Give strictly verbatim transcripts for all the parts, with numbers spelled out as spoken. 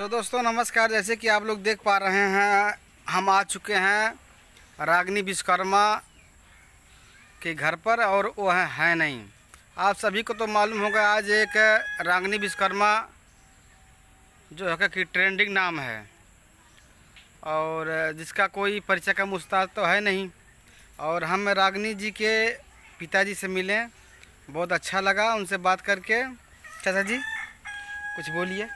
तो दोस्तों नमस्कार। जैसे कि आप लोग देख पा रहे हैं, हम आ चुके हैं रागिनी विश्वकर्मा के घर पर और वो है, है नहीं। आप सभी को तो मालूम होगा, आज एक रागिनी विश्वकर्मा जो है कि ट्रेंडिंग नाम है और जिसका कोई परिचय का मुस्ताद तो है नहीं। और हम रागिनी जी के पिताजी से मिले, बहुत अच्छा लगा उनसे बात करके। चाचा जी कुछ बोलिए,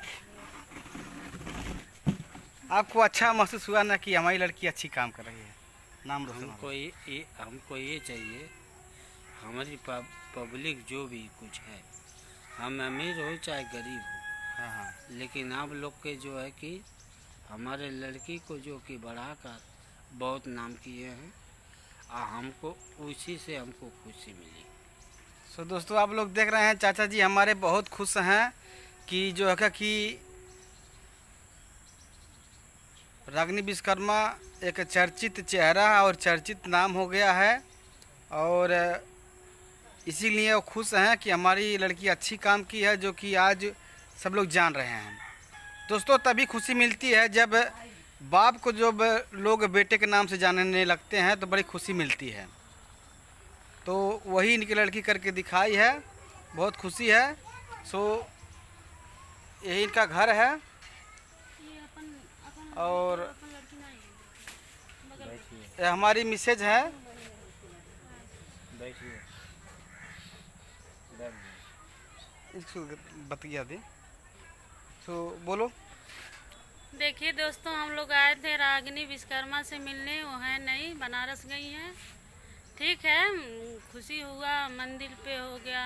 आपको अच्छा महसूस हुआ ना कि हमारी लड़की अच्छी काम कर रही है, नाम रोशन? हमको ये, ये हमको ये चाहिए, हमारी पब्लिक जो भी कुछ है, हम अमीर हो चाहे गरीब हो, हाँ हाँ, लेकिन आप लोग के जो है कि हमारे लड़की को जो कि बढ़ाकर बहुत नाम किए हैं और हमको उसी से हमको खुशी मिली। सो so, दोस्तों आप लोग देख रहे हैं, चाचा जी हमारे बहुत खुश हैं कि जो है कि रागिनी विश्वकर्मा एक चर्चित चेहरा और चर्चित नाम हो गया है और इसीलिए वो खुश हैं कि हमारी लड़की अच्छी काम की है, जो कि आज सब लोग जान रहे हैं। दोस्तों तभी खुशी मिलती है जब बाप को जब लोग बेटे के नाम से जानने लगते हैं तो बड़ी खुशी मिलती है। तो वही इनकी लड़की करके दिखाई है, बहुत खुशी है। सो यही इनका घर है और ये हमारी मिसेज है। इसको बतिया दे तो बोलो। देखिए दोस्तों, हम लोग आए थे रागिनी विश्वकर्मा से मिलने, वो है नहीं, बनारस गई हैं। ठीक है, खुशी हुआ, मंदिर पे हो गया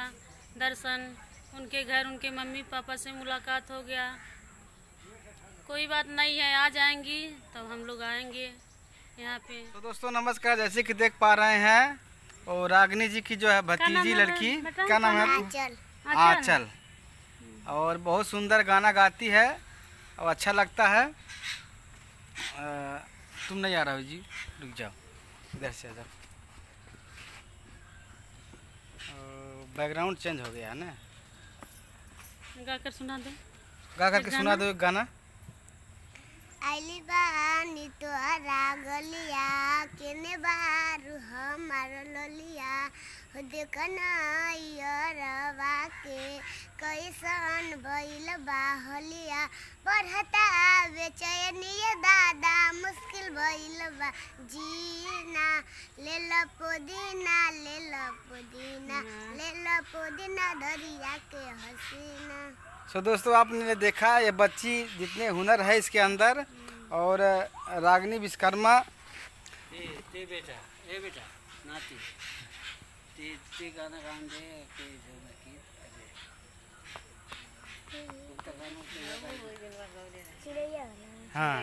दर्शन, उनके घर उनके मम्मी पापा से मुलाकात हो गया। कोई बात नहीं है, आ जाएंगी तो हम लोग आएंगे यहाँ पे। तो दोस्तों नमस्कार, जैसे कि देख पा रहे हैं और रागिनी जी की जो है भतीजी लड़की, क्या नाम है? आंचल। आंचल, और बहुत सुंदर गाना गाती है और अच्छा लगता है। आ, तुम नहीं आ रहे हो जी, रुक जाओ, इधर से आ जाओ। बैकग्राउंड चेंज हो गया है ना, गाकर सुना दो, गाकर के सुना दो एक गाना। अलीबानी तो रागलिया केने बार हमार ललिया देखनाइरवा के कैसन भइल बाहलिया पढ़ता बेचैनिया दादा मुश्किल भइल बा जीना लेल पुदीना लेल पुदीना लेल पुदीना धरिया के हसीना। सो so, दोस्तों आपने देखा, ये बच्ची जितने हुनर है इसके अंदर। और रागिनी विश्वकर्मा ते बेटा ए बेटा नाती ते ते गाना गान दे के जो लकी चिड़िया वाला, हां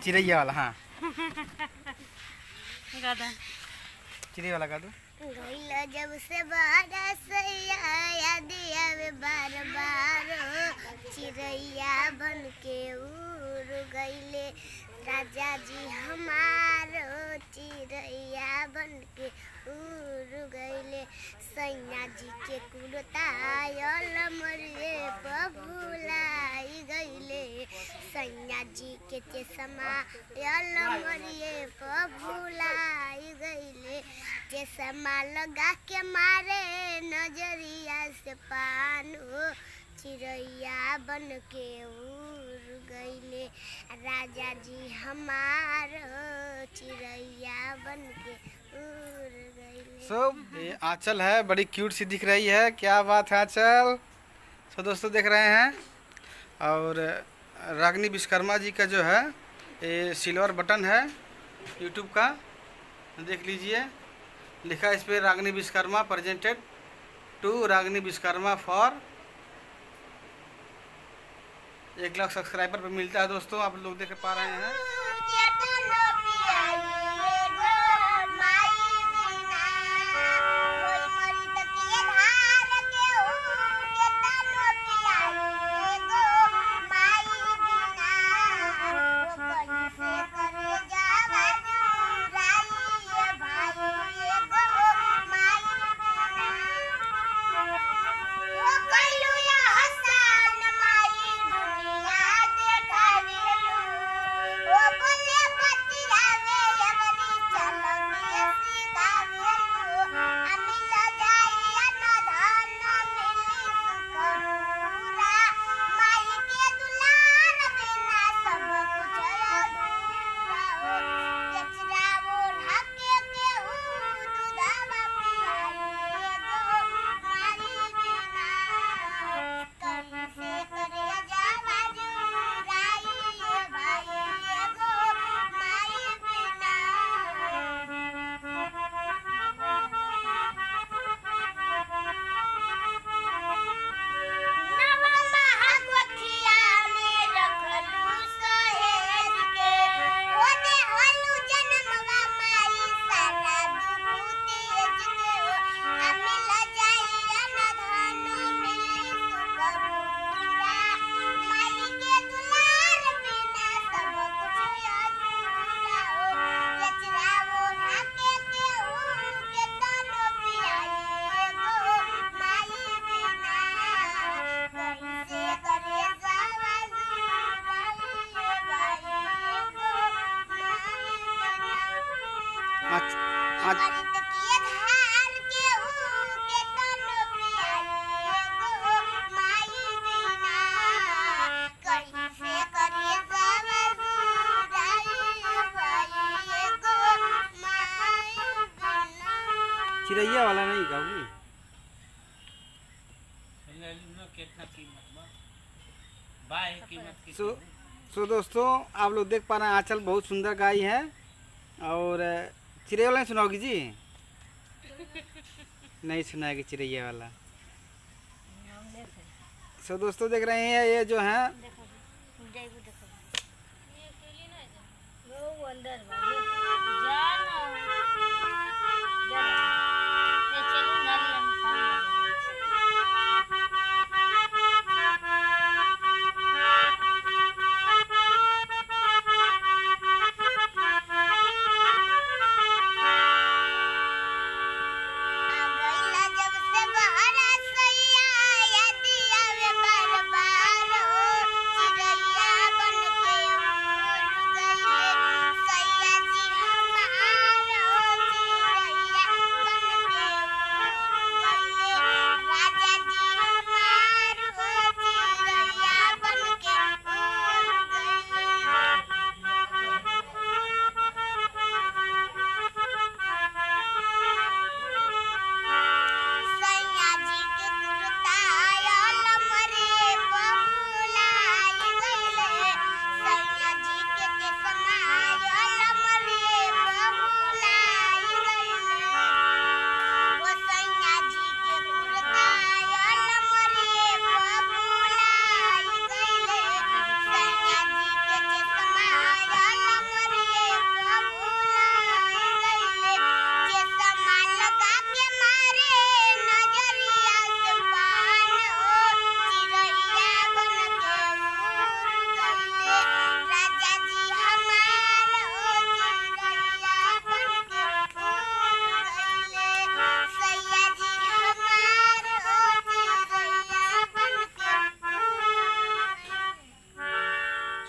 चिड़िया वाला, हां गादा चिड़िया वाला गादो। जब से बारस दिया वे बार बार चिड़ैया बन के उड़ गईले राजा जी हमारो चिड़ैया बन के उड़ गईले सैया जी के कुलतायल मरिए भुलाई गईले सैया जी के चेसमा यल मरिए भुलाई गईले चेसमा लगा के मारे नजरिया से पानो चिड़ैया बन के उड़ गईले राजा जी हमारो चिड़ैया बन के उड़ गईले। सो ये आंचल है, बड़ी क्यूट सी दिख रही है, क्या बात है आंचल। सो दोस्तों देख रहे हैं, और रागिनी विश्वकर्मा जी का जो है ये सिल्वर बटन है यूट्यूब का, देख लीजिए, लिखा इस पर Ragini Vishwakarma presented to Ragini Vishwakarma for एक लाख सब्सक्राइबर पे मिलता है। दोस्तों आप लोग देख पा रहे हैं। चिड़ैया वाला नहीं गाऊंगी। सो सो दोस्तों आप लोग देख पा रहे हैं आंचल बहुत सुंदर गाय है और चिड़ैया वाला नहीं सुनाओगी जी? नहीं सुनाएगी चिड़ैया वाला। सो दोस्तों देख रहे हैं ये जो है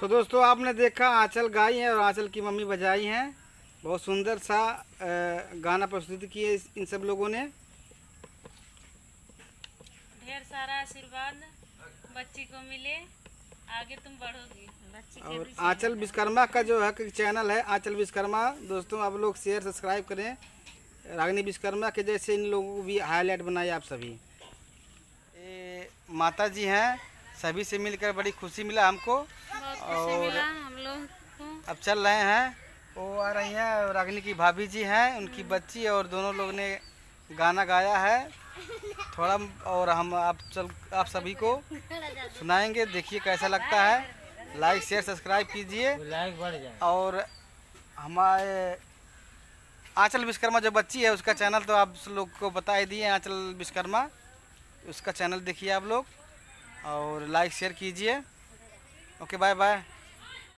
तो so, दोस्तों आपने देखा आंचल गाय है और आंचल की मम्मी बजाई हैं। बहुत सुंदर सा गाना प्रस्तुत किए इन सब लोगों ने। ढेर सारा आशीर्वाद बच्ची को मिले, आगे तुम बढ़ोगी बच्ची। और आंचल विश्वकर्मा का जो है चैनल है आंचल विश्वकर्मा, दोस्तों आप लोग शेयर सब्सक्राइब करें। रागिनी विश्वकर्मा के जैसे इन लोगों को भी हाईलाइट बनाए आप सभी। ए, माता जी हैं, सभी से मिलकर बड़ी खुशी मिला हमको और हम लोग अब चल रहे हैं। वो आ रही हैं रागिनी की भाभी जी हैं, उनकी बच्ची और दोनों लोग ने गाना गाया है थोड़ा, और हम आप चल आप सभी को सुनाएंगे। देखिए कैसा लगता है, लाइक शेयर सब्सक्राइब कीजिए। लाइक बढ़ जाए। और हमारे आंचल विश्वकर्मा जो बच्ची है उसका चैनल तो आप लोग को बता ही दिए, आंचल विश्वकर्मा उसका चैनल देखिए आप लोग और लाइक शेयर कीजिए। Okay bye bye.